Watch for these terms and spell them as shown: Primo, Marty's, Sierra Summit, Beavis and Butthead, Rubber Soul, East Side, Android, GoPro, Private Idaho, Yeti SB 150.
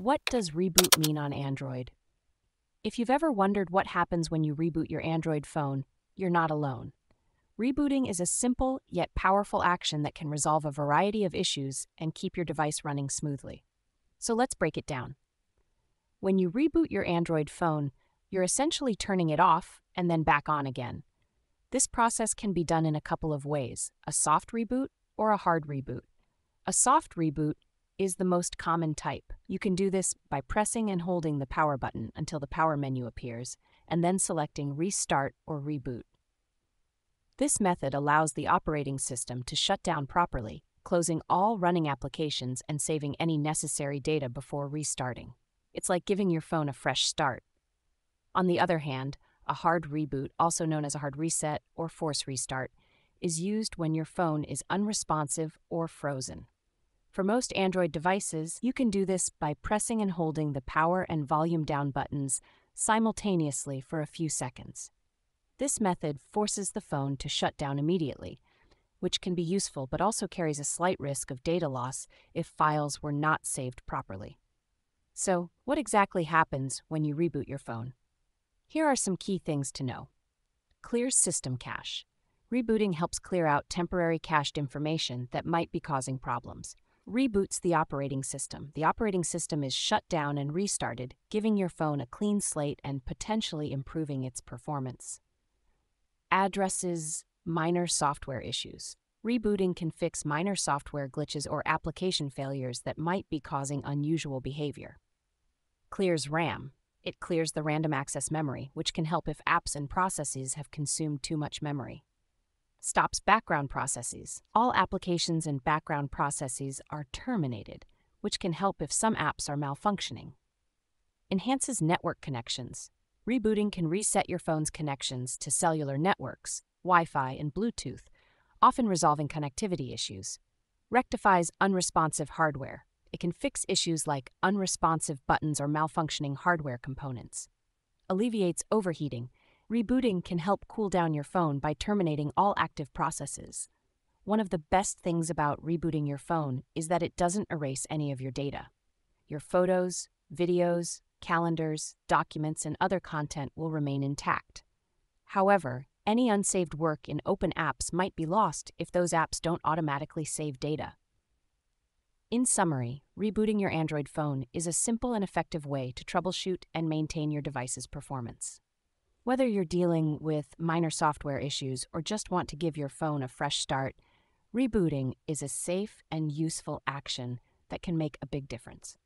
What does reboot mean on Android? If you've ever wondered what happens when you reboot your Android phone, you're not alone. Rebooting is a simple yet powerful action that can resolve a variety of issues and keep your device running smoothly. So let's break it down. When you reboot your Android phone, you're essentially turning it off and then back on again. This process can be done in a couple of ways, a soft reboot or a hard reboot. A soft reboot is the most common type. You can do this by pressing and holding the power button until the power menu appears, and then selecting Restart or Reboot. This method allows the operating system to shut down properly, closing all running applications and saving any necessary data before restarting. It's like giving your phone a fresh start. On the other hand, a hard reboot, also known as a hard reset or force restart, is used when your phone is unresponsive or frozen. For most Android devices, you can do this by pressing and holding the power and volume down buttons simultaneously for a few seconds. This method forces the phone to shut down immediately, which can be useful but also carries a slight risk of data loss if files were not saved properly. So, what exactly happens when you reboot your phone? Here are some key things to know. Clear system cache. Rebooting helps clear out temporary cached information that might be causing problems. Reboots the operating system. The operating system is shut down and restarted, giving your phone a clean slate and potentially improving its performance. Addresses minor software issues. Rebooting can fix minor software glitches or application failures that might be causing unusual behavior. Clears RAM. It clears the random access memory, which can help if apps and processes have consumed too much memory. Stops background processes. All applications and background processes are terminated, which can help if some apps are malfunctioning. Enhances network connections. Rebooting can reset your phone's connections to cellular networks, Wi-Fi, and Bluetooth, often resolving connectivity issues. Rectifies unresponsive hardware. It can fix issues like unresponsive buttons or malfunctioning hardware components. Alleviates overheating. Rebooting can help cool down your phone by terminating all active processes. One of the best things about rebooting your phone is that it doesn't erase any of your data. Your photos, videos, calendars, documents, and other content will remain intact. However, any unsaved work in open apps might be lost if those apps don't automatically save data. In summary, rebooting your Android phone is a simple and effective way to troubleshoot and maintain your device's performance. Whether you're dealing with minor software issues or just want to give your phone a fresh start, rebooting is a safe and useful action that can make a big difference.